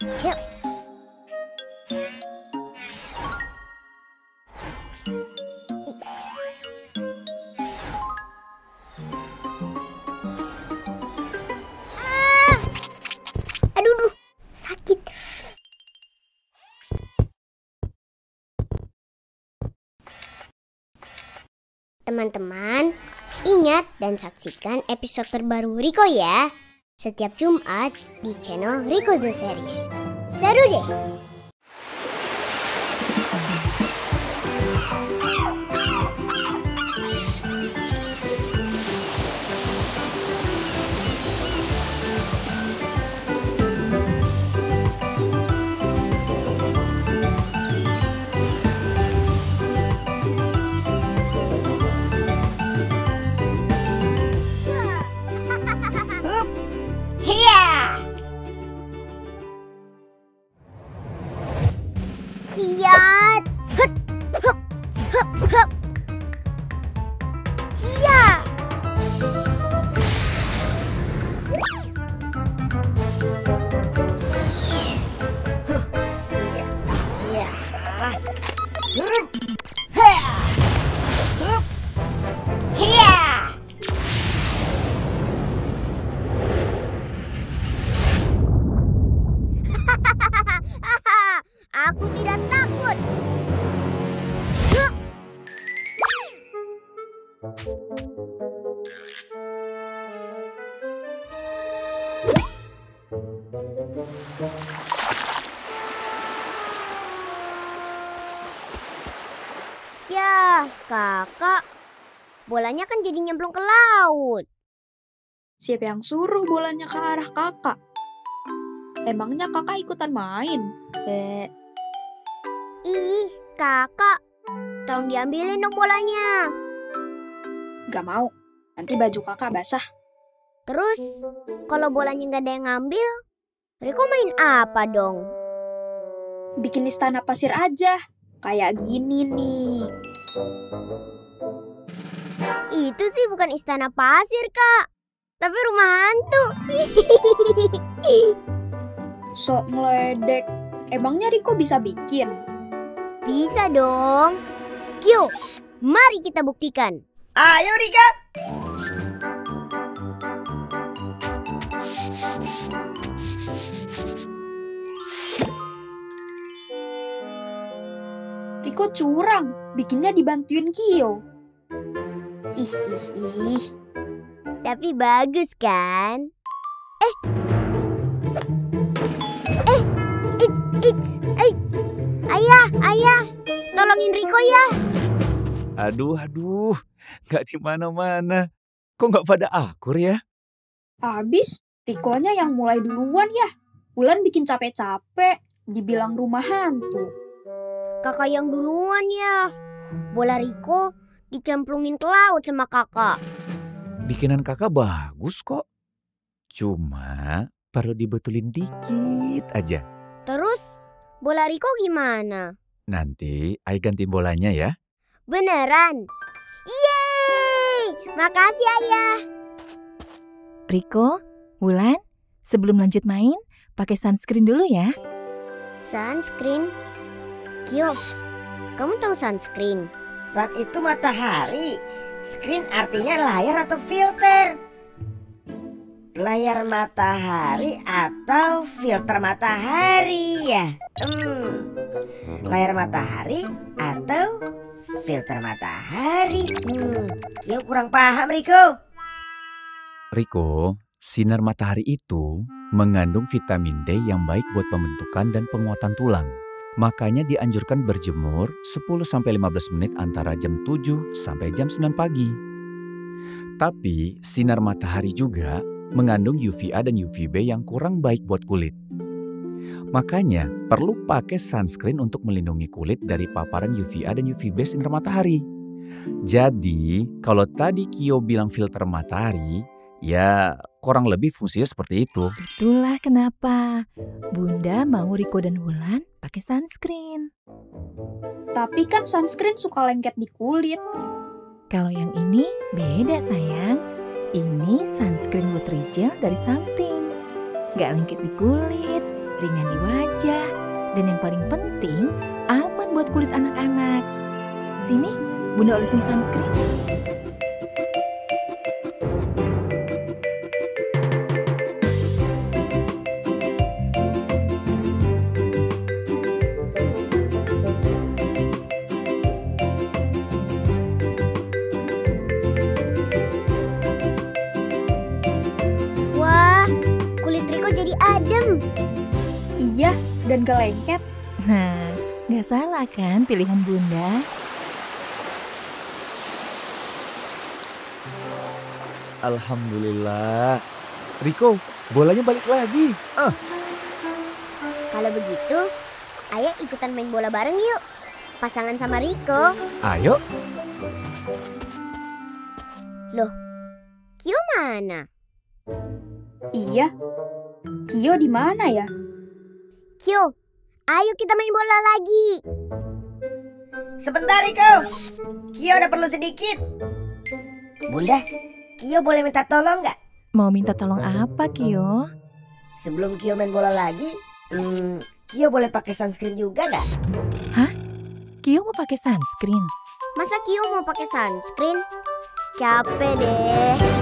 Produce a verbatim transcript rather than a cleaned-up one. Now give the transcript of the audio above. Teman-teman, ingat dan saksikan episode terbaru Riko ya. Setiap Jumat di channel Riko the Series. Seru deh! Lihat, hup, hup, hup, hup. Iya. Iya. Aku tidak takut. Yah, kakak. Bolanya kan jadi nyemplung ke laut. Siapa yang suruh bolanya ke arah kakak? Emangnya kakak ikutan main? Eh. Ih, kakak, tolong diambilin dong bolanya. Gak mau, nanti baju kakak basah. Terus, kalau bolanya gak ada yang ngambil, Riko main apa dong? Bikin istana pasir aja, kayak gini nih. Itu sih bukan istana pasir, Kak. Tapi rumah hantu. Sok ngeledek, emangnya Riko bisa bikin? Bisa dong. Yuk, mari kita buktikan. Ayo, Riko. Riko curang, bikinnya dibantuin Kyo. Ih, ih, ih. Tapi bagus kan? Eh. Eh, it's, it's, it's. Ayah, ayah, tolongin Riko ya. Aduh, aduh, gak dimana-mana. Kok gak pada akur ya? Abis, Rikonya yang mulai duluan ya. Bulan bikin capek-capek, dibilang rumah hantu. Kakak yang duluan ya. Bola Riko dicemplungin ke laut sama kakak. Bikinan kakak bagus kok. Cuma perlu dibetulin dikit aja. Terus? Bola Riko gimana? Nanti Ai ganti bolanya ya. Beneran? Yeay! Makasih Ayah. Riko, Wulan, sebelum lanjut main, pakai sunscreen dulu ya. Sunscreen? Kyo, kamu tahu sunscreen? Sun itu matahari. Screen artinya layar atau filter. Layar matahari atau filter matahari ya. Hmm. Layar matahari atau filter matahari. Hmm. Kyo kurang paham Riko. Riko, sinar matahari itu mengandung vitamin D yang baik buat pembentukan dan penguatan tulang. Makanya dianjurkan berjemur sepuluh sampai lima belas menit antara jam tujuh sampai jam sembilan pagi. Tapi sinar matahari juga mengandung U V A dan U V B yang kurang baik buat kulit. Makanya perlu pakai sunscreen untuk melindungi kulit dari paparan U V A dan U V B sinar matahari. Jadi kalau tadi Kyo bilang filter matahari, ya kurang lebih fungsinya seperti itu. Itulah kenapa Bunda mau Riko dan Wulan pakai sunscreen. Tapi kan sunscreen suka lengket di kulit. Kalau yang ini beda sayang. Ini sunscreen buat Rachel dari Something. Gak lengket di kulit, ringan di wajah, dan yang paling penting aman buat kulit anak-anak. Sini, Bunda olesin sunscreen. Iya, dan gak lengket. Nah, gak salah kan pilihan Bunda? Alhamdulillah. Riko, bolanya balik lagi. Ah. Kalau begitu, ayo ikutan main bola bareng yuk. Pasangan sama Riko. Ayo. Loh, Kio mana? Iya, Kio di mana ya? Kio, ayo kita main bola lagi. Sebentar Riko, Kio udah perlu sedikit. Bunda, Kio boleh minta tolong nggak? Mau minta tolong apa Kio? Sebelum Kio main bola lagi, hmm, Kio boleh pakai sunscreen juga nggak? Hah? Kio mau pakai sunscreen? Masa Kio mau pakai sunscreen? Capek deh.